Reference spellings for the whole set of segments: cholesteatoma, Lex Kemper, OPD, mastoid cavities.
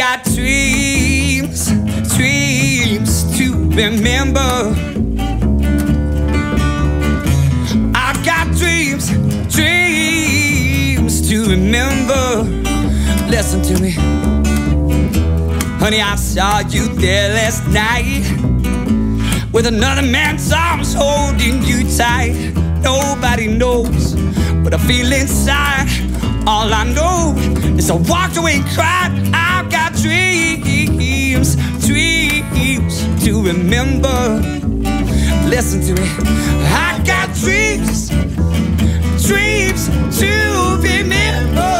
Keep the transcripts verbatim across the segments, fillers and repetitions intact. got dreams, dreams to remember. I've got dreams, dreams to remember. Listen to me. Honey, I saw you there last night, with another man's arms holding you tight. Nobody knows what I feel inside. All I know is I walked away and cried. I've got dreams, dreams to remember. Listen to me. I've got dreams, dreams to remember.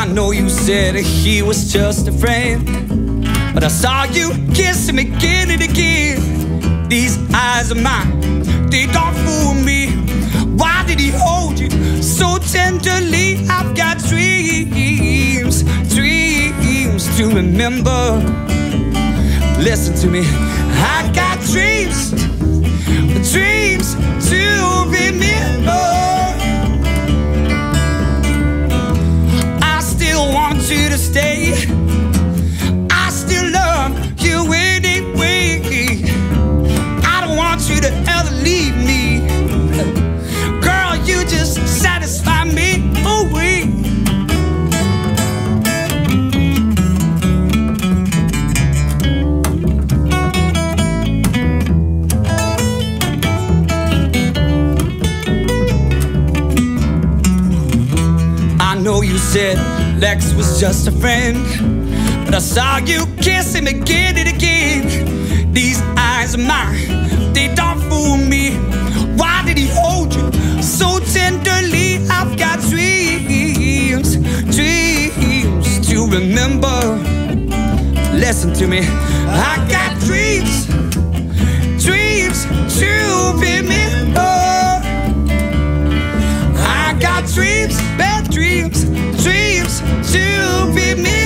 I know you said he was just a friend, but I saw you kiss him again and again. These eyes of mine, they don't fool me. Why did he hold you so tenderly? I've got dreams, dreams to remember. Listen to me. I got dreams, dreams to remember. I still want you to stay. I still love you anyway. I don't want you to ever leave me. Girl, you just satisfy me away. I know you said Lex was just a friend, but I saw you kiss him again and again. These eyes of mine, they don't fool me. Why did he hold you so tenderly? I've got dreams, dreams to remember. Listen to me. I got dreams, dreams to remember. I got dreams, bad dreams, dreams to remember.